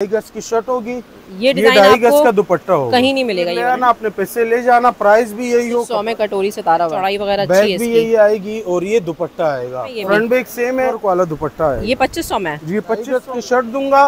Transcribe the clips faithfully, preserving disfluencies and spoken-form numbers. ढाई गज की शर्ट होगी, ये ढाई गज का दुपट्टा होगा, कहीं नहीं मिलेगा ये ना, आपने पैसे ले जाना। प्राइस भी यही होगा, सौ में कटोरी से तारा, चौड़ाई वगैरह अच्छी है, भी यही आएगी। और ये दुपट्टा आएगा, फ्रंट बैक सेम है और वाला दुपट्टा है। ये पच्चीस सौ में, ये पच्चीस सौ की शर्ट दूंगा,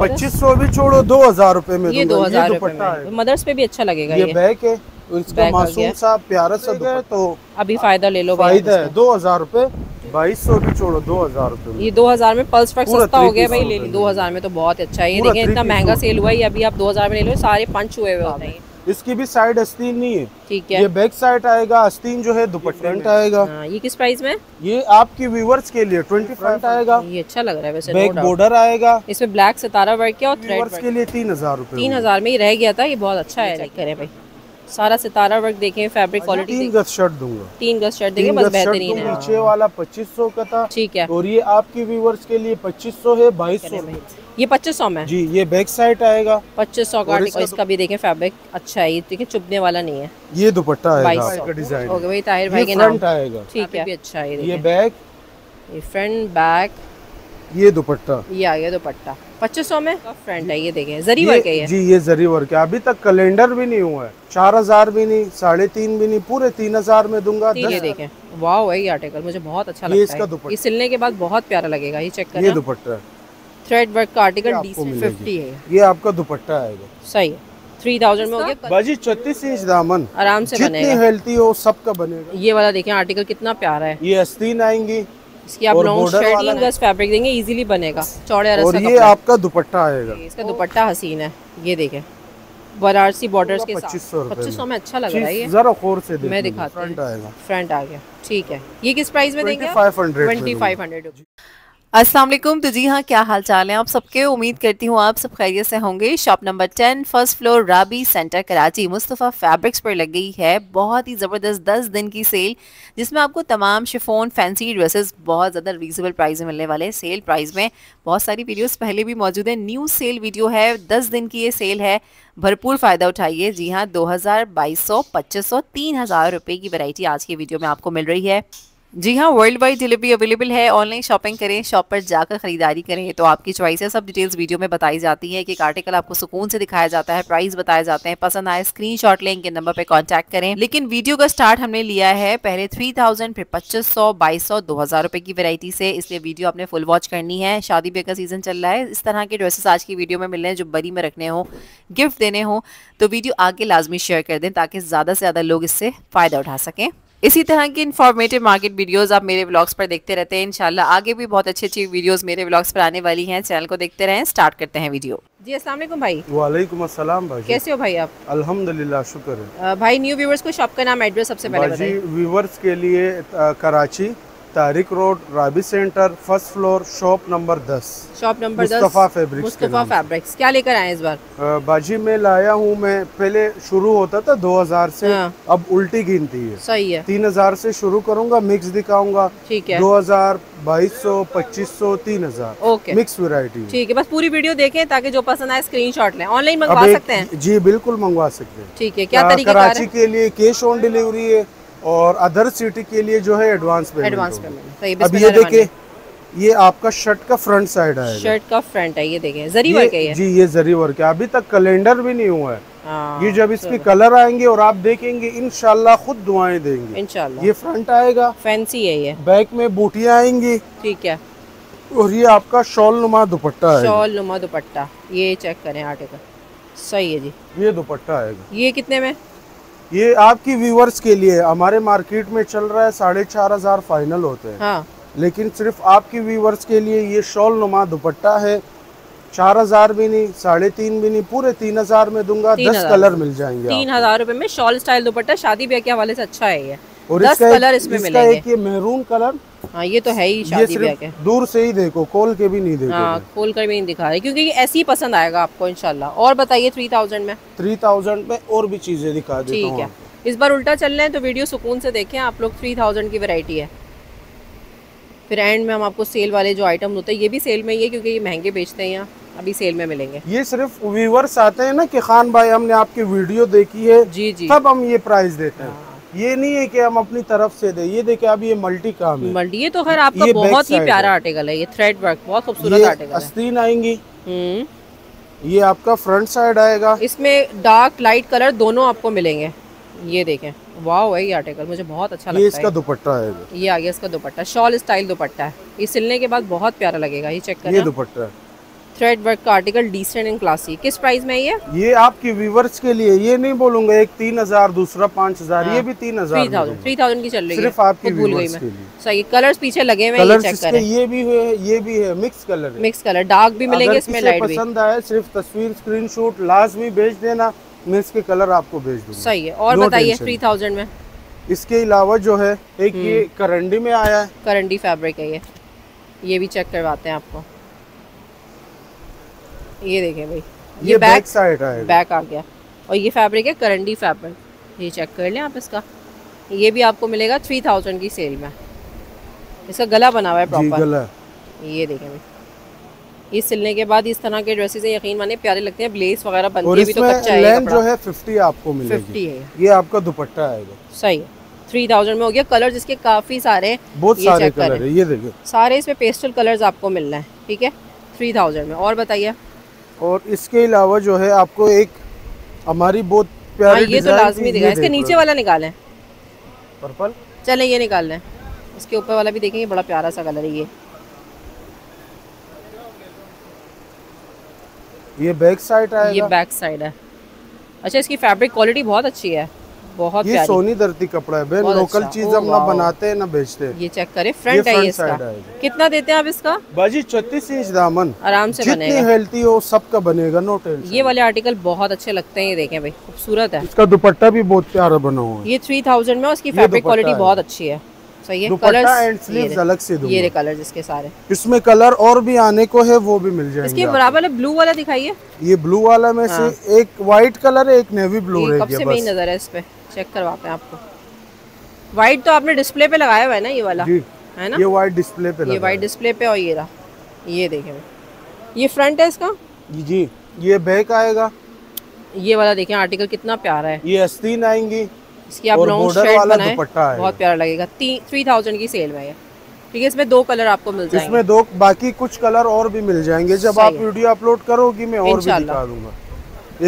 पच्चीस सौ भी छोड़ो दो हजार रूपये में, ये दो हजार दुपट्टा है। मदर्स पे भी अच्छा लगेगा, ये बैक है, इसका मासूम सा प्यारा सा दुपट्टा, तो अभी फायदा ले लो, फायदा है। दो हजार रूपये, बाईस सौ भी छोड़ो दो हजार रूपये, ये दो हजार में पल्स फैक्ट सस्ता हो गया भाई, ले ली दो हजार में तो बहुत अच्छा है। ये देखिए इतना महंगा सेल हुआ है, अभी आप दो हजार में ले लो, सारे पंच हुए हुए होते हैं। इसकी भी साइड आस्तीन नहीं है, ठीक है, ये बैक साइड आएगा, आस्तीन जो है दुपट्टा आएगा। ये किस प्राइस में? ये आपकी व्यूअर्स के लिए ट्वेंटी फाइव आएगा, ये अच्छा लग रहा है वैसे, बैक बॉर्डर आएगा, इसमें ब्लैक सितारा वर्क किया, और व्यूअर्स के लिए तीन हजार रूपए, तीन हजार में ही रह गया था, ये बहुत अच्छा है। करें भाई, सारा सितारा वर्क देखें, फैब्रिक क्वालिटी। तीन गज शर्ट दूंगा, तीन गज शर्ट देंगे, बस बेहतरीन है। पीछे वाला पच्चीस सौ का था, ठीक है, और ये आपके व्यूअर्स के लिए पच्चीस सौ है, बाईस सौ में, ये पच्चीस सौ में जी। ये बैक साइड आएगा पच्चीस सौ का, इसका भी देखें फैब्रिक अच्छा है, ठीक है, चुभने वाला नहीं है। ये दुपट्टा आएगा डिजाइन हो गया भाई ताहिर भाई के नाम, ठीक है, अच्छा है। ये बैक, ये फ्रंट बैक, ये दुपट्टा, ये आ गया दुपट्टा पच्चीस सौ में, फ्रंट है, ये देखें जरी वर्क है जी, ये जरी वर्क है। अभी तक कैलेंडर भी नहीं हुआ है, चार हजार भी नहीं, साढ़े तीन भी नहीं, पूरे तीन हजार में दूंगा। ये देखें, वाह भाई आर्टिकल मुझे बहुत अच्छा लगता है, ये सिलने के बाद बहुत प्यारा लगेगा। ये चेक करना, ये दुपट्टा थ्रेड वर्क का आर्टिकल डीसी फिफ्टी है, ये आपका दुपट्टा आएगा, सही है, थ्री थाउजेंड में हो गया बाजी। छत्तीस इंच दामन आराम से बनेगा, हेल्थी हो सबका बनेगा। ये वाला देखें आर्टिकल कितना प्यारा है, ये आस्तीन आएंगी, इसकी आप लॉन्ग शेडिंग का फैब्रिक देंगे, इजीली बनेगा, चौड़े और ये आपका दुपट्टा आएगा, इसका दुपट्टा हसीन है। ये देखें बनारसी बॉर्डर्स के साथ पच्चीस सौ में, अच्छा लग रहा है, ये जरा गौर से देखिए, मैं दिखाता हूं, फ्रंट आ गया, ठीक है। ये किस प्राइस में देंगे? पच्चीस सौ। अस्सलाम वालेकुम, तो जी हाँ, क्या हाल चाल है आप सबके, उम्मीद करती हूँ आप सब खैरियत से होंगे। Shop number ten first floor Rabi centre Karachi Mustafa fabrics पर लग गई है बहुत ही ज़बरदस्त दस दिन की सेल, जिसमें आपको तमाम शिफॉन फैंसी ड्रेसेस बहुत ज़्यादा रीजनेबल प्राइस में मिलने वाले हैं। सेल प्राइस में बहुत सारी वीडियोज़ पहले भी मौजूद है, न्यू सेल वीडियो है, दस दिन की ये सेल है, भरपूर फ़ायदा उठाइए। जी हाँ, दो हज़ार बाईस सौ पच्चीस सौ तीन हज़ार रुपये की वैरायटी आज की वीडियो में आपको मिल रही है। जी हाँ, वर्ल्ड वाइड डिलीवरी अवेलेबल है, ऑनलाइन शॉपिंग करें, शॉप पर जाकर ख़रीदारी करें, तो आपकी चॉइस है। सब डिटेल्स वीडियो में बताई जाती है, कि एक आर्टिकल आपको सुकून से दिखाया जाता है, प्राइस बताए जाते हैं, पसंद आए स्क्रीनशॉट लें, इनके नंबर पे कांटेक्ट करें। लेकिन वीडियो का स्टार्ट हमने लिया है पहले थ्री थाउजेंड फिर पच्चीस सौ बाईस सौ दो हज़ार रुपये की वैरायटी से, इसलिए वीडियो आपने फुल वॉच करनी है। शादी ब्याह का सीजन चल रहा है, इस तरह के ड्रेसेस आज की वीडियो में मिल रहे हैं, जो बरी में रखने हों, गिफ्ट देने हों, तो वीडियो आगे लाजमी शेयर कर दें, ताकि ज़्यादा से ज़्यादा लोग इससे फ़ायदा उठा सकें। इसी तरह की इन्फॉर्मेटिव मार्केट वीडियोस आप मेरे व्लॉग्स पर देखते रहते हैं, इंशाल्लाह आगे भी बहुत अच्छी अच्छी वीडियोस मेरे व्लॉग्स पर आने वाली हैं, चैनल को देखते रहें। स्टार्ट करते हैं वीडियो। जी अस्सलाम वालेकुम भाई। वालेकुम अस्सलाम भाई, कैसे हो भाई आप? अल्हम्दुलिल्लाह शुक्र है। भाई न्यू व्यूवर्स को शॉप का नाम एड्रेस सबसे पहले बताइए। व्यूवर्स के लिए Karachi Tariq road Rabi centre first floor shop number दस, शॉप नंबर दस मुस्तफ़ा फैब्रिक्स। मुस्तफ़ा फैब्रिक्स क्या लेकर आए इस बार? बाजी मैं लाया हूँ, मैं पहले शुरू होता था दो हज़ार से, हाँ। अब उल्टी गिनती है, सही है, तीन हज़ार से शुरू करूँगा, मिक्स दिखाऊंगा, ठीक है, दो हज़ार बाईस सौ पच्चीस सौ तीन हजार ओके, मिक्स वैरायटी, ठीक है। बस पूरी वीडियो देखें, ताकि जो पसंद आए स्क्रीनशॉट लें। ऑनलाइन मंगवा सकते हैं? जी बिल्कुल मंगवा सकते हैं, ठीक है। क्या तरीका? कराची के लिए कैश ऑन डिलीवरी है, और अदर सिटी के लिए जो है एडवांस पेमेंट। Advance payment. अब ये देखें, ये आपका शर्ट का फ्रंट साइड है, शर्ट का फ्रंट है, ये देखें जरी वर्क है, जी ये जरी वर्क है, अभी तक कैलेंडर भी नहीं हुआ है। आ, ये जब इसके कलर आएंगे और आप देखेंगे इंशाल्लाह खुद दुआएं देंगे इंशाल्लाह। ये फ्रंट आएगा, फैंसी है, ये बैक में बूटियाँ आएंगी, ठीक है, और ये आपका शॉल नुमा दुपट्टा है, शॉल नुमा दुपट्टा, ये चेक करें आर्टिकल, सही है जी। ये दुपट्टा आएगा, ये कितने में? ये आपकी व्यूवर्स के लिए हमारे मार्केट में चल रहा है साढ़े चार हजार फाइनल होते हैं, हाँ। लेकिन सिर्फ आपकी व्यूवर्स के लिए ये शॉल नुमा दुपट्टा है, चार हजार भी नहीं, साढ़े तीन भी नहीं, पूरे तीन हजार में दूंगा, दस कलर मिल जाएंगे, तीन हजार रूपए में शॉल स्टाइल दुपट्टा, शादी ब्याह के हवाले से अच्छा है ये, और दस कलर इसमें मिलेंगे, मेहरून कलर, हाँ ये तो है ही, शादी ब्याह के दूर से ही देखो, खोल के भी नहीं देखो, हाँ खोल कर भी नहीं दिखा रहे, क्योंकि ऐसे ही पसंद आएगा आपको इंशाल्लाह। और बताइए थ्री थाउजेंड में? थ्री थाउजेंड में और भी चीजें दिखा देता हूं, ठीक है। इस बार उल्टा चल रहे हैं, तो वीडियो सुकून से देखें आप लोग, थ्री थाउजेंड की वैरायटी है, फिर एंड में हम आपको सेल वाले जो आइटम होते हैं, ये भी सेल में ही है, क्योंकि ये महंगे बेचते हैं यहाँ, अभी सेल में मिलेंगे। ये सिर्फ व्यूवर्स आते हैं ना कि खान भाई हमने आपकी वीडियो देखी है जी जी, तब हम ये प्राइस देते हैं, ये नहीं है कि हम अपनी तरफ से दे। ये देखिए अब ये मल्टी काम है, मल्टी, ये तो खैर आपका बहुत ही प्यारा आर्टिकल है, ये थ्रेड वर्क बहुत खूबसूरत आर्टिकल है, अस्तीन आएंगी, ये आपका फ्रंट साइड आएगा। इसमें डार्क लाइट कलर दोनों आपको मिलेंगे। ये देखें, वाओ है ये आर्टिकल, मुझे बहुत अच्छा लगता है। ये इसका दुपट्टा आएगा, ये आ गया इसका दुपट्टा, शॉल स्टाइल दुपट्टा है। ये सिलने के बाद बहुत प्यारा लगेगा, ये चेक करना। ये दुपट्टा है थ्रेड वर्क का आर्टिकल, डिसेंट एंड क्लासी। किस प्राइस में ये? ये आपकी व्यूअर्स के लिए, ये नहीं बोलूंगा एक तीन हजार दूसरा पाँच हजार, ये भी तीन हजार थ्री थाउजेंड की चल रही है, सिर्फ आपकी भूल गई मैं। सही, कलर्स पीछे लगे हुए हैं, चेक करें। ये भी है, ये भी है, मिक्स कलर है, मिक्स कलर, डार्क भी मिलेंगे इसमें, लाइट भी। पसंद आए सिर्फ तस्वीर स्क्रीन शॉट लाजमी भेज देना, मैं इसके कलर आपको भेज दूंगा। सही है। और बताइए थ्री थाउजेंड में इसके अलावा जो है एक ये करंडी में आया है, करंडी फैब्रिक है ये, ये भी चेक करवाते हैं आपको। ये देखें भाई, ये, ये बैक साइड आएगा, बैक आ गया, और ये फैब्रिक है करंडी फैब्रिक, ये चेक कर लें आप इसका। ये भी आपको मिलेगा थ्री थाउजेंड की सेल में। इसका गला बना हुआ है प्रॉपर, ये देखें भाई। ये सिलने के बाद इस तरह के ड्रेसेस यकीन माने प्यारे लगते हैं, ब्लेस वगैरह बनती भी तो कच्चा है। लेंथ जो है फिफ्टी आपको मिलेगी। ये आपका दुपट्टा आएगा। सही है, थ्री थाउजेंड में हो गया। कलर इसके काफी सारे, बहुत सारे कलर है, ये देखिए सारे इसमें पेस्टल कलर आपको मिलना है। ठीक है, थ्री थाउजेंड में। और बताइए। और इसके अलावा जो है आपको एक हमारी बहुत प्यारी ये तो लाजमी दिखा, इसके नीचे वाला निकालें पर्पल, चलें ये निकाल लें, इसके ऊपर वाला भी देखेंगे, बड़ा प्यारा सा कलर है ये। ये बैक साइड है, ये बैक साइड है। अच्छा, इसकी फैब्रिक क्वालिटी बहुत अच्छी है, बहुत प्यारी। ये सोनी दर्दी कपड़ा है, लोकल चीज हम ना बनाते हैं ना बेचते हैं। ये चेक करें, फ्रंट है इसका। कितना देते हैं आप इसका? बाजी छत्तीस इंच दामन, आराम से बनेगा, हेल्दी हो, सबका बनेगा, नो टेंशन। ये वाले आर्टिकल बहुत अच्छे लगते हैं, ये देखें भाई, खूबसूरत है। इसका दुपट्टा भी बहुत प्यारा बना हुआ है। ये थ्री थाउजेंड में, उसकी फैब्रिक क्वालिटी बहुत अच्छी है। सही है, कलर्स एंड स्लीव्स अलग से दूंगा। ये कलर इसके सारे, इसमें कलर और भी आने को है, वो भी मिल जाएगा। इसके बराबर ब्लू वाला दिखाइए। ये ब्लू वाला में से एक व्हाइट कलर है, एक नेवी ब्लू है, कब से मेरी नजर है इस पे, चेक करवाते हैं आपको। व्हाइट तो आपने डिस्प्ले पे लगाया हुआ है ना, ये वाला है ना, ये व्हाइट डिस्प्ले पे, ये व्हाइट डिस्प्ले पे। और ये रहा, ये देखें, ये फ्रंट है इसका जी। ये बैक आएगा, ये वाला देखें आर्टिकल कितना प्यारा है। ये अस्तीन आएंगी इसकी, आप लॉन्ग शर्ट बनाएं, बहुत प्यारा लगेगा। थ्री थाउजेंड की सेल में है। ठीक है, इसमें दो कलर आपको मिल जाएंगे, इसमें दो, बाकी कुछ कलर और भी मिल जाएंगे जब आप वीडियो अपलोड करोगी, मैं और भी दिखा दूंगा।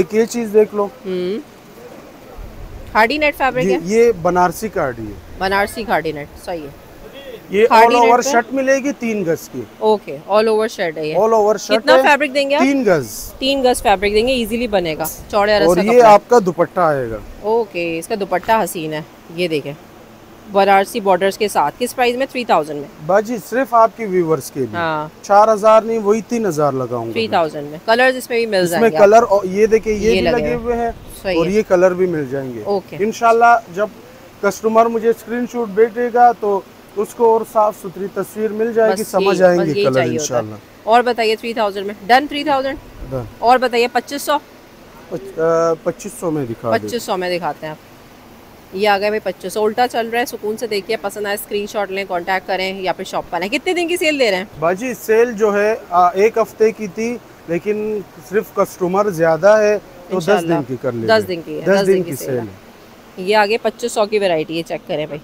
एक ये चीज देख लो, खाड़ी नेट फैब्रिक है, ये बनारसी खाड़ी है, बनारसी खाड़ी नेट। सही है, ये ऑल ओवर शर्ट मिलेगी तीन गज की। ओके, ऑल ओवर शर्ट है ये, ऑल ओवर शर्ट। कितना फैब्रिक देंगे आप? तीन गज, तीन गज फैब्रिक देंगे, इजीली बनेगा, चौड़े रस्सा कपड़ा। और ये आपका दुपट्टा आएगा। ओके, इसका दुपट्टा हसीन है, ये देखें, बनारसी बॉर्डर्स के साथ। किस प्राइस में? थ्री थाउजेंड में बाजी, सिर्फ आपके व्यूवर्स के लिए। हाँ, चार हजार नहीं, वही तीन हजार लगाऊंगा थ्री थाउजेंड में। कलर इसमें भी मिल जाएंगे, इसमें कलर, ये देखिए ये भी लगे हुए हैं, और ये कलर भी मिल जाएंगे। ओके, इंशाल्लाह जब कस्टमर मुझे स्क्रीनशॉट भेजेगा तो उसको और साफ सुथरी तस्वीर मिल जाएगी, समझ आएंगे कलर इंशाल्लाह। और बताइए, थ्री थाउजेंड में डन, थ्री थाउजेंड। और बताइए, पच्चीस सौ, पच्चीस सौ में दिखा, पच्चीस सौ में दिखाते हैं आप। ये आ गए भाई पच्चीस सौ, उल्टा चल रहा है, सुकून से देखिए, पसंद आए स्क्रीनशॉट लें, कांटेक्ट करें या फिर शॉप पर आए। कितने दिन की सेल दे रहे हैं बाजी? सेल जो है आ, एक हफ्ते की थी, लेकिन सिर्फ कस्टमर ज्यादा है तो दस दिन की कर ले, दस दिन की, दस दिन की सेल। ये आगे पच्चीस सौ की वेरायटी है, चेक करें भाई,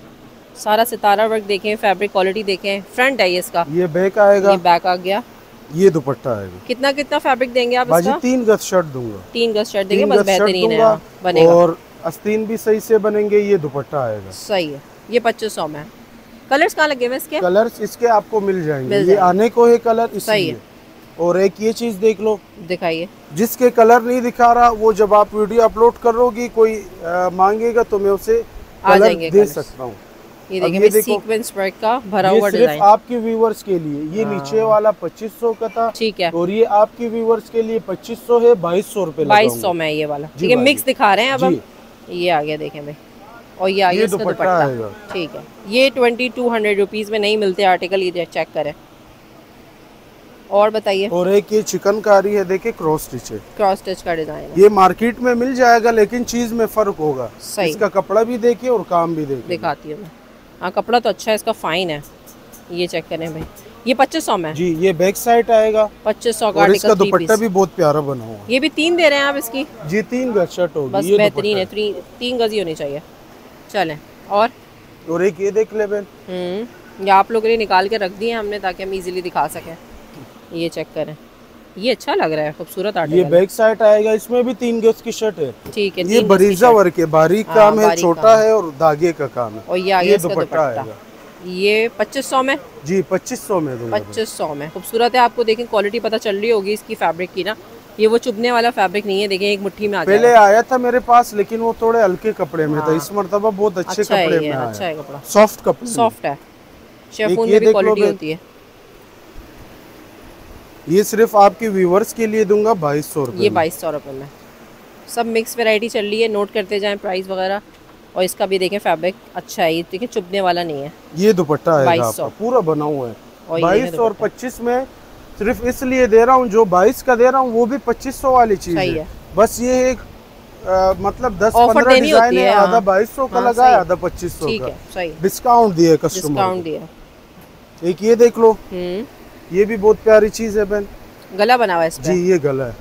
सारा सितारा वर्क देखें, फैब्रिक क्वालिटी देखें। फ्रंट है ये इसका, ये बैक आएगा, ये बैक आ गया, ये दुपट्टा आएगा। कितना कितना फैब्रिक देंगे आप इसका? तीन गज शर्ट दूंगा, तीन गज शर्ट देंगे, बस बेहतरीन है बनेगा, और अस्तीन भी सही से बनेंगे, ये दुपट्टा आएगा। सही है, ये पच्चीस सौ में। कलर्स कहाँ लगे हुए इसके? कलर्स इसके आपको मिल जाएंगे, मिल जाएंगे। ये आने को है कलर। सही है। और एक ये चीज देख लो, दिखाइए, जिसके कलर नहीं दिखा रहा वो जब आप वीडियो अपलोड करोगी, कोई आ, मांगेगा तो मैं उसे कलर दे सकता हूँ। ये देखिए सीक्वेंस वर्क का भरा हुआ डिजाइन, आपके व्यूवर्स के लिए। ये नीचे वाला पच्चीस सौ का था, ठीक है, और ये आपके व्यूवर्स के लिए पच्चीस सौ है, बाईस सौ रूपये, बाईस सौ में ये वाला। ठीक है, मिक्स दिखा रहे हैं अब हम। ये आ गया देखें भाई, और ये आ गया इसका दुपट्टा। ठीक है, ये ट्वेंटी टू हंड्रेड रुपीज में नहीं मिलते आर्टिकल, ये चेक करें। और बताइए। और एक ये चिकनकारी है, देखिए क्रॉस स्टिच है, क्रॉस स्टिच का डिजाइन। ये मार्केट में मिल जाएगा, लेकिन चीज में फर्क होगा। सही, इसका कपड़ा भी देखिए और काम भी देखिए। दिखाती हूँ मैं, हाँ कपड़ा तो अच्छा है इसका, फाइन है। ये चेक करें भाई, ये पच्चीस सौ में जी। ये बैक साइड आएगा पच्चीस सौ का, और इसका दुपट्टा भी बहुत प्यारा बना हुआ। ये भी तीन दे रहे हैं आप इसकी जी, तीन गज शर्ट होगी, बस बेहतरीन है, तीन गज ही होनी चाहिए। चलें। और और एक ये देख ले बहन, हम्म, ये आप लोगों के लिए निकाल के रख दिए हमने ताकि हम इजीली दिखा सकें। ये चेक करें, ये अच्छा लग रहा है, खूबसूरत आर्ट। ये बैक साइड आएगा, इसमें भी तीन गज की शर्ट है। ठीक है, ये बरीजा वर्क है, बारीक काम है, छोटा है और धागे का काम है। और ये आगे दुपट्टा आएगा, ये पच्चीस सौ में जी, पच्चीस सौ में पच्चीस सौ में खूबसूरत है। आपको देखें क्वालिटी पता चल रही होगी इसकी फैब्रिक की ना, ये वो चुभने वाला फैब्रिक नहीं है। देखें एक मुट्ठी में आ पहले आया था मेरे पास, लेकिन वो थोड़े हल्के कपड़े में था, इस मरतबा बहुत अच्छे कपड़े में आया। अच्छा है कपड़ा, सॉफ्ट कपड़ा, सॉफ्ट है, शिफॉन में भी क्वालिटी होती है। ये सिर्फ आपके व्यूवर्स के लिए दूंगा बाईस सौ रूपये, ये बाईस सौ रूपये में। सब मिक्स वेरायटी चल रही है, नोट करते जाए प्राइस वगैरह। और इसका भी देखें फैब्रिक अच्छा है, ये चुभने वाला नहीं है। ये दुपट्टा है पूरा बना हुआ है बाईस सौ और पच्चीस में, सिर्फ इसलिए दे रहा हूँ जो बाईस का दे रहा हूँ वो भी पच्चीस सौ वाली चीज है। बस ये एक आ, मतलब दस पंद्रह डिजाइन है, आधा बाईस सौ का लगाया, आधा पच्चीस सौ का, डिस्काउंट दिया कस्टमर। एक ये देख लो, ये भी बहुत प्यारी चीज है बहन, गला बना हुआ है इसमें जी, ये गला है।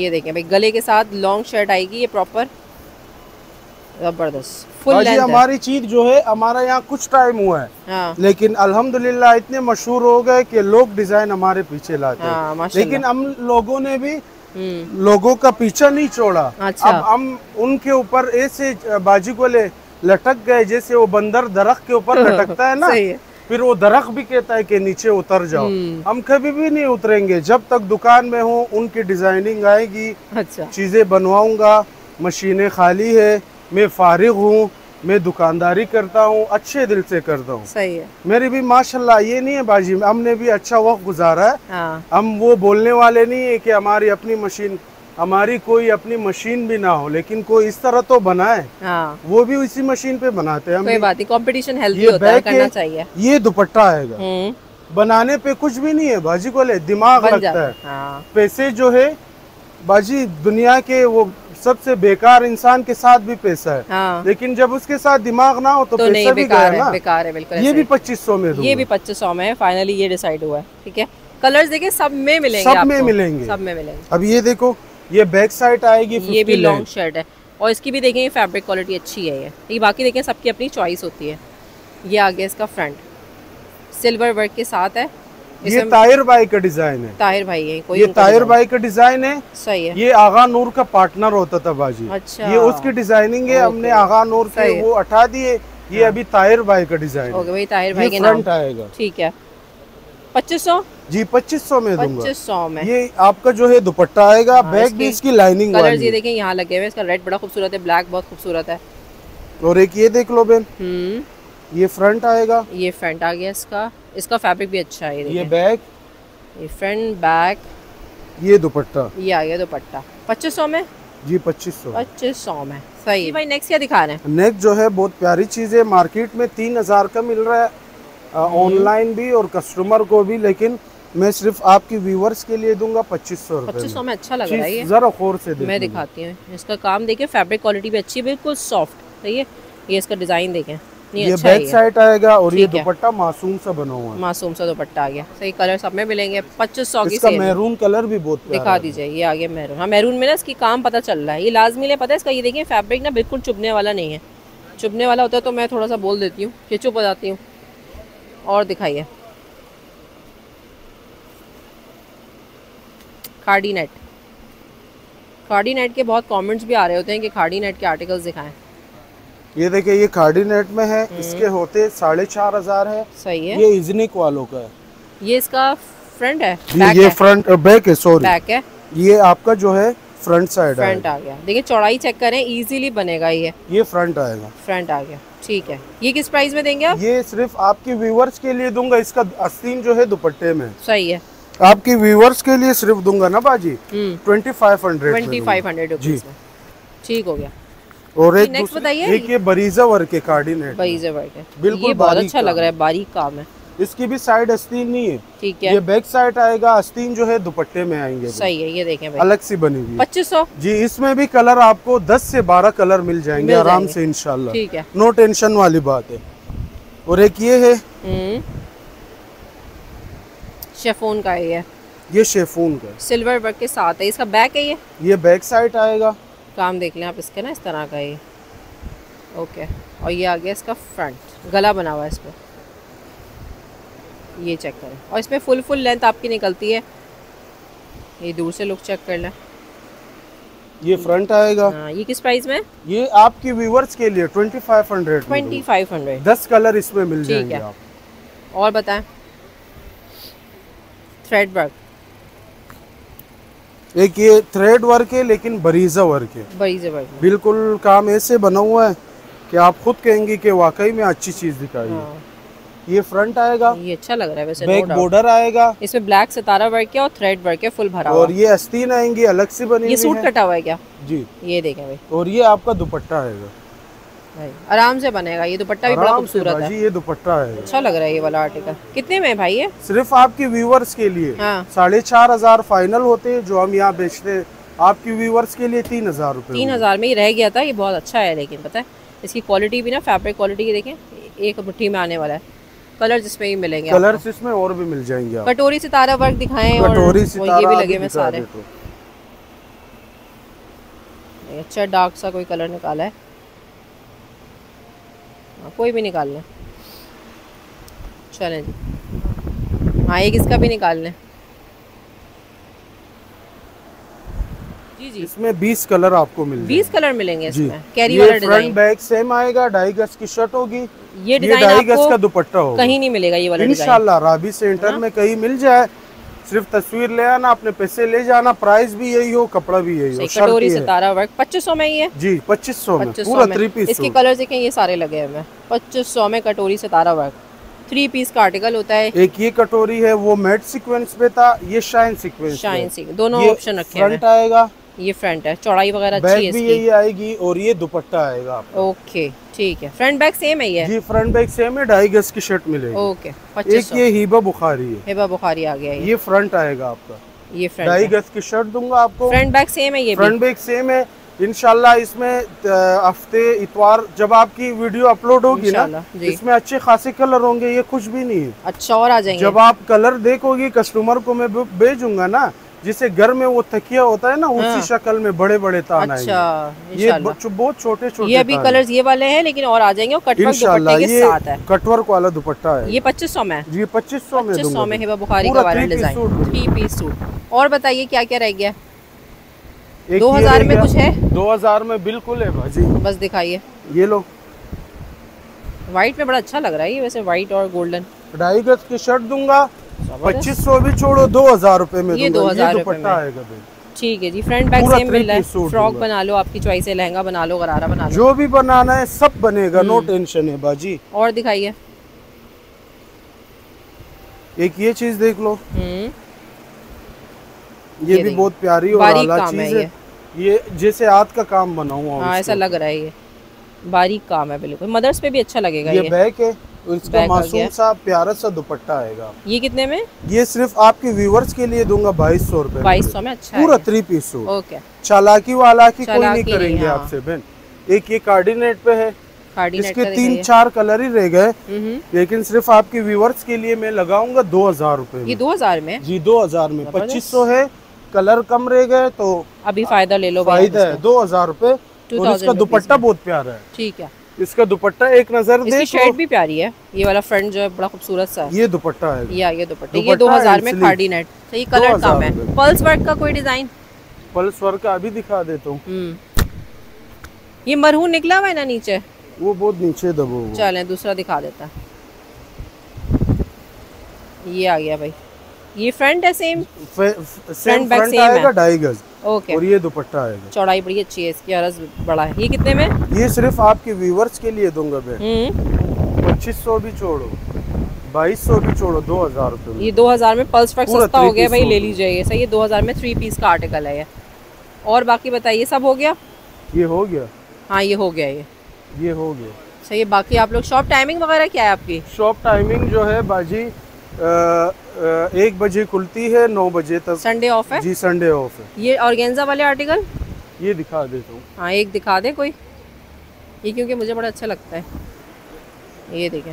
ये देखें भाई, गले के साथ लॉन्ग शर्ट आएगी, ये प्रॉपर जबरदस्त फुल लेंथ। हमारी चीज जो है, हमारा यहाँ कुछ टाइम हुआ है हाँ। लेकिन अल्हम्दुलिल्लाह इतने मशहूर हो गए कि लोग डिजाइन हमारे पीछे लाते हैं हाँ, लेकिन हम लोगों ने भी लोगों का पीछा नहीं छोड़ा। अच्छा। अब हम उनके ऊपर ऐसे बाजी को ले लटक गए जैसे वो बंदर दरख्त के ऊपर लटकता है ना, फिर वो दरख्त भी कहता है कि नीचे उतर जाओ। हम कभी भी नहीं उतरेंगे जब तक दुकान में हो, उनकी डिजाइनिंग आएगी, चीजें बनवाऊंगा। मशीनें खाली है, मैं फारिग हूँ, मैं दुकानदारी करता हूँ, अच्छे दिल से करता हूँ। सही है, मेरी भी माशाल्लाह ये नहीं है बाजी, हमने भी अच्छा वक्त गुजारा है हाँ। हम वो बोलने वाले नहीं है कि हमारी अपनी मशीन, हमारी कोई अपनी मशीन भी ना हो, लेकिन कोई इस तरह तो बनाए हाँ। वो भी उसी मशीन पे बनाते हैं। कोई बात नहीं, कंपटीशन हेल्दी होता है, करना चाहिए। ये दुपट्टा आएगा, बनाने पे कुछ भी नहीं है बाजी को ले, दिमाग लगता है। पैसे जो है बाजी, दुनिया के वो सबसे बेकार इंसान के साथ भी पैसा है हाँ। लेकिन जब उसके साथ दिमाग ना हो तो, तो पैसा भी गया ना, बेकार है बिल्कुल। ये भी पच्चीस सौ में, ये भी पच्चीस सौ में फाइनली ये डिसाइड हुआ है। ठीक है, कलर्स देखिए सब में मिलेंगे, सब में मिलेंगे, सब में मिलेंगे। अब ये देखो, ये बैक साइड आएगी, ये भी लॉन्ग शर्ट है और इसकी भी देखें फैब्रिक क्वालिटी अच्छी है। ये बाकी देखें सबकी अपनी चॉइस होती है। ये आगे इसका फ्रंट सिल्वर वर्क के साथ है। ये ताहिर भाई का डिजाइन है, ताहिर भाई है कोई, ये ताहिर भाई का डिजाइन है। सही है, ये आगा नूर का पार्टनर होता था बाजी। अच्छा, ये उसकी डिजाइनिंग है, हमने आगा नूर के वो हटा दिए। ये अभी ताहिर भाई का डिजाइन हो गया भाई, ताहिर भाई के नाम आएगा। ठीक है, पच्चीस सौ जी, पच्चीस सौ में दूंगा, पच्चीस सौ में। ये आपका जो है दुपट्टा आएगा, बैग भी इसकी लाइनिंग कलर ये देखें यहाँ लगे हुए, इसका रेड बड़ा खूबसूरत है, ब्लैक बहुत खूबसूरत है। और एक ये देख लो बहन, ये फ्रंट आएगा, ये फ्रंट आ गया इसका, इसका फैब्रिक भी अच्छा है। ये बैक, ये फ्रंट बैक, ये दुपट्टा, ये आ गया दुपट्टा पच्चीस सौ में जी, पच्चीस सौ पच्चीस सौ में। सही है भाई। नेक्स्ट क्या दिखा रहे हैं? नेक्स्ट जो है बहुत प्यारी चीज है, मार्केट में तीन हजार का मिल रहा है ऑनलाइन भी और कस्टमर को भी, लेकिन मैं सिर्फ आपके व्यूवर्स के लिए दूंगा पच्चीस सौ पच्चीस सौ में। अच्छा लग रहा है, जरा गौर से मैं दिखाती हूँ इसका काम। देखिये फैब्रिक क्वालिटी भी अच्छी है, बिल्कुल सॉफ्ट। सही है, ये इसका डिजाइन देखें, ये अच्छा बैक साइड आएगा और ये दुपट्टा मासूम सा बना हुआ है, मासूम सा दुपट्टा आ गया। सही कलर सब में मिलेंगे, पच्चीस सौ की। इसका मैरून कलर भी बहुत प्यारा दिखा दीजिए। ये आगे मैरून, हाँ मैरून में ना इसकी काम पता चल रहा है, ये लाजमी ले पता है इसका। ये देखिए फैब्रिक ना बिल्कुल चुभने वाला नहीं है, चुभने वाला होता है तो मैं थोड़ा सा बोल देती हूँ कि चुप हो जाती हूँ। और दिखाइए खाड़ी नेट, खाड़ी नेट के बहुत कॉमेंट्स भी आ रहे होते हैं कि खाड़ी नेट के आर्टिकल्स दिखाएं। ये देखिए, ये खाड़ी नेट में है, इसके होते साढ़े चार हजार है। सही है, ये इजनिक वालों का है। ये इसका फ्रंट है, बैक ये है। फ्रंट बैक है, सॉरी बैक है। ये आपका जो है फ्रंट साइड फ्रंट आ गया। देखिए चौड़ाई चेक करें, इजीली बनेगा ये। ये फ्रंट आएगा, फ्रंट आ गया। ठीक है, ये किस प्राइस में देंगे आप? ये सिर्फ आपके व्यूवर्स के लिए दूंगा, इसका अस्तीम जो है दुपट्टे में। सही है, आपके व्यूवर्स के लिए सिर्फ दूंगा ना बाजी, twenty five hundred twenty five hundred rupees में। ठीक हो गया। और एक नेक्स्ट बताइए, एक ये बरीजा वर्क है, कार्डिनेट बरीजा वर्क है, बिल्कुल ये बहुत अच्छा लग रहा है, बारीक काम है। इसकी भी साइड अस्तीन नहीं है। ठीक है, ये बैक साइड आएगा, अस्तीन जो है दुपट्टे में आएंगे। सही है, ये देखें भाई, अलग सी बनेगी पच्चीस सौ जी। इसमें भी कलर आपको दस से बारह कलर मिल जाएंगे आराम से इंशाल्लाह। ठीक है, नो टेंशन वाली बात है। और एक ये है शेफोन का, ये ये शेफोन का सिल्वर वर्क के साथ है, इसका बैक है। ये ये बैक साइड आएगा, काम देख लें आप इसके ना, इस तरह का ये। ओके, और ये आ गया इसका फ्रंट, गला बना हुआ है इस पर, ये चेक करें। और इसमें फुल फुल लेंथ आपकी निकलती है, ये दूर से लुक चेक कर लें, ये फ्रंट आएगा। हाँ, ये किस प्राइस में? ये आपके व्यूवर्स के लिए पच्चीस सौ पच्चीस सौ दस कलर इसमें मिल जाएंगे आप। और बताएं, थ्रेड वर्क, एक ये थ्रेड वर्क है लेकिन बरीजा वर्क है, बरीजा वर्क बिल्कुल काम ऐसे बना हुआ है कि आप खुद कहेंगे कि वाकई में अच्छी चीज दिखाई है। हाँ। ये फ्रंट आएगा, ये अच्छा लग रहा है वैसे, बैक बॉर्डर आएगा, इसमें ब्लैक सितारा वर्क है और थ्रेड वर्क है फुल भरा हुआ। और ये आस्तीन आएंगी अलग से बनी हुई है। ये सूट कटा हुआ है क्या? जी, ये देखें भाई। और ये आपका दुपट्टा आएगा, भाई आराम से बनेगा, ये दुपट्टा भी बड़ा खूबसूरत है। ये दुपट्टा है, अच्छा लग रहा है ये वाला आर्टिकल। कितने में भाई ये? सिर्फ आपके व्यूवर्स के लिए साढ़े चार हजार फाइनल होते हैं, जो हम यहाँ बेचते आपके व्यूवर्स के लिए तीन हजार रूपए। तीन हजार में ही रह गया था, ये बहुत अच्छा है। लेकिन पता है इसकी क्वालिटी भी ना, फैब्रिक क्वालिटी की देखें, एक मुट्ठी में आने वाला है। कलर्स इसमें ही मिलेंगे, कलर्स इसमें और भी मिल जाएंगे आप। कटोरी सितारा वर्क दिखाएं और ये भी लगे में सारे। अच्छा डार्क सा कोई कलर निकाला है, कोई भी निकाल लें, चलें जी। हाँ, एक इसका भी निकाल लें जी जी। इसमें बीस कलर आपको मिल बीस कलर मिलेंगे इसमें। कैरी वाला डिजाइन, फ्रंट बैक सेम आएगा, ढाई गज की शर्ट होगी, ये ढाई गज का दुपट्टा होगा, कहीं नहीं मिलेगा ये वाला डिजाइन। इंशाल्लाह राबी सेंटर में कहीं मिल जाए, सिर्फ तस्वीर ले आना, अपने पैसे ले जाना। प्राइस भी यही हो, कपड़ा भी यही हो। कटोरी सितारा वर्क पच्चीस सौ में ही है जी, पच्चीस सौ में पूरा थ्री पीस। इसके कलर देखें, ये सारे लगे हैं। पच्चीस सौ में कटोरी सितारा वर्क थ्री पीस का आर्टिकल होता है। एक ये कटोरी है, वो मैट सीक्वेंस पे था, ये शाइन सीक्वेंस, शाइन सीक्वेंस, दोनों ऑप्शन रखे हैं। फ्रंट आएगा, ये फ्रंट है, चौड़ाई वगैरह अच्छी है, बैक भी यही आएगी और ये दुपट्टा आएगा आपको। ओके ठीक है, फ्रंट बैक सेम है ये जी, फ्रंट बैक सेम है, ढाई गज की शर्ट मिलेगी। ओके पच्चीस सौ। एक ये हिबा बुखारी है, हिबा बुखारी आ गया है, ये फ्रंट आएगा आपका, ये फ्रंट ढाई गज की शर्ट दूंगा आपको, फ्रंट बैक सेम है, ये फ्रंट बैक सेम है। इंशाल्लाह इसमें हफ्ते इतवार जब आपकी वीडियो अपलोड होगी ना, इसमें अच्छे खासे कलर होंगे, ये कुछ भी नहीं है, अच्छा और आ जाएंगे। जब आप कलर देखोगे, कस्टमर को मैं भेजूंगा ना, जिसे घर में वो तकिया होता है ना, हाँ। उसी शक्ल में बड़े बड़े तान आएंगे। अच्छा, ये बहुत छोटे छोटे, ये अभी कलर्स ये वाले हैं लेकिन और आ जाएंगे। कटवर्क वाला दुपट्टा है, ये पच्चीस सौ में, ये पच्चीस सौ में सौ में हिबा बुखारी का वाला डिजाइन, थ्री पीस सूट। और बताइए क्या क्या रह गया? दो हजार में कुछ है? दो हजार में बिल्कुल है भाजी, बस दिखाइए। ये लो, व्हाइट में बड़ा अच्छा लग रहा है ये वैसे, व्हाइट और गोल्डन, ढाई गज की शर्ट दूंगा, पच्चीस सौ भी छोड़ो, दो हजार रूपए में ये दो हजार आएगा। ठीक है जी, फ्रंट बैक सेम मिल रहा है। फ्रॉक बना लो, आपकी चॉइस है, लहंगा बना लो, गरारा बना लो, जो भी बनाना है सब बनेगा, नो टेंशन है भाजी। और दिखाइए, एक ये चीज देख लो, ये भी बहुत प्यारी और आला चीज है, ये जैसे हाथ का काम बना हुआ। हाँ, ऐसा लग रहा है ये बारीक काम है बिल्कुल, मदर्स पे भी अच्छा लगेगा। ये, ये बैक है और इसका मासूम सा प्यारा सा दुपट्टा आएगा। ये कितने में? ये सिर्फ आपके व्यूवर्स के लिए दूंगा बाईस सौ रूपये, बाईस सौ में अच्छा पूरा थ्री पीस सूट। ओके, चालाकी वाला की कोई नहीं करेंगे आपसे बहन। एक ये कार्डिनेट पे है, इसके तीन चार कलर ही रह गए, लेकिन सिर्फ आपके व्यूवर्स के लिए मैं लगाऊंगा दो हजार रूपए। दो हजार में जी, दो हजार में पच्चीस सौ है, कलर कम रह गए तो अभी फायदा ले लो, फायदा है दो हजार रूपए। और इसका दुपट्टा बहुत प्यारा है। ठीक है, इसका दुपट्टा एक नजर देखो, इसकी शेड भी प्यारी है, ये वाला फ्रंट जो है बड़ा खूबसूरत सा है। ये दुपट्टा है, या ये दुपट्टा, ये दो हजार में खाड़ी नेट। तो ये कलर कम है, पल्स वर्क का कोई डिजाइन? पल्स वर्क का अभी दिखा देता हूँ, ये मरहून निकला हुआ है ना नीचे, वो बहुत नीचे दबो। चले दूसरा दिखा देता है, ये आ गया भाई, ये फ्रंट है सेम, फ्रंट बैक सेम आएगा, ढाई गज। ओके, और ये दुपट्टा आएगा, चौड़ाई बड़ी अच्छी है इसकी, अरज बड़ा है। ये कितने में? ये सिर्फ आपके व्यूवर्स के लिए दूंगा बहन, पच्चीस सौ भी छोड़ो, बाईस सौ भी छोड़ो, दो हजार रूपए। ये दो हजार में पल्स वर्क सस्ता हो गया भाई, ले लीजिए सही, दो हजार में थ्री पीस का आर्टिकल है। और बाकी बताइए, सब हो गया? ये हो गया, हाँ ये हो गया, ये ये हो गया सही। बाकी आप लोग शॉप टाइमिंग वगैरह क्या है आपकी? शॉप टाइमिंग जो है बाजी, आ, आ, एक बजे खुलती है, नौ बजे तक। संडे ऑफ है जी, संडे ऑफ है। ये ऑर्गेन्जा वाले आर्टिकल ये दिखा देता हूँ। हाँ, एक दिखा दे कोई, ये क्योंकि मुझे बड़ा अच्छा लगता है। ये देखें,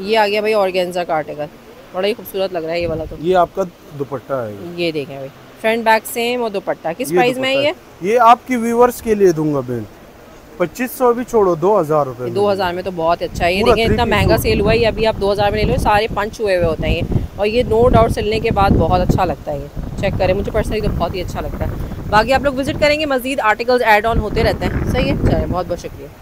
ये आ गया भाई ऑर्गेन्जा का आर्टिकल, बड़ा ही खूबसूरत लग रहा है ये वाला। तो ये आपका दुपट्टा है, ये देखें भाई, फ्रंट बैक सेम और दुपट्टा। किस प्राइस में है ये? ये आपकी व्यूवर्स के लिए दूंगा बहन, पच्चीस सौ भी छोड़ो, दो हजार रूपए। दो हजार में तो बहुत अच्छा है ये, देखिए इतना महंगा सेल हुआ है, अभी आप दो हजार में ले लो, सारे पंच हुए हुए होते हैं। और ये नो डाउट चलने के बाद बहुत अच्छा लगता है, ये चेक करें, मुझे पर्सनली तो बहुत ही अच्छा लगता है। बाकी आप लोग विजिट करेंगे, मज़ीद आर्टिकल्स ऐड ऑन होते रहते हैं। सही है, चलिए बहुत बहुत शुक्रिया।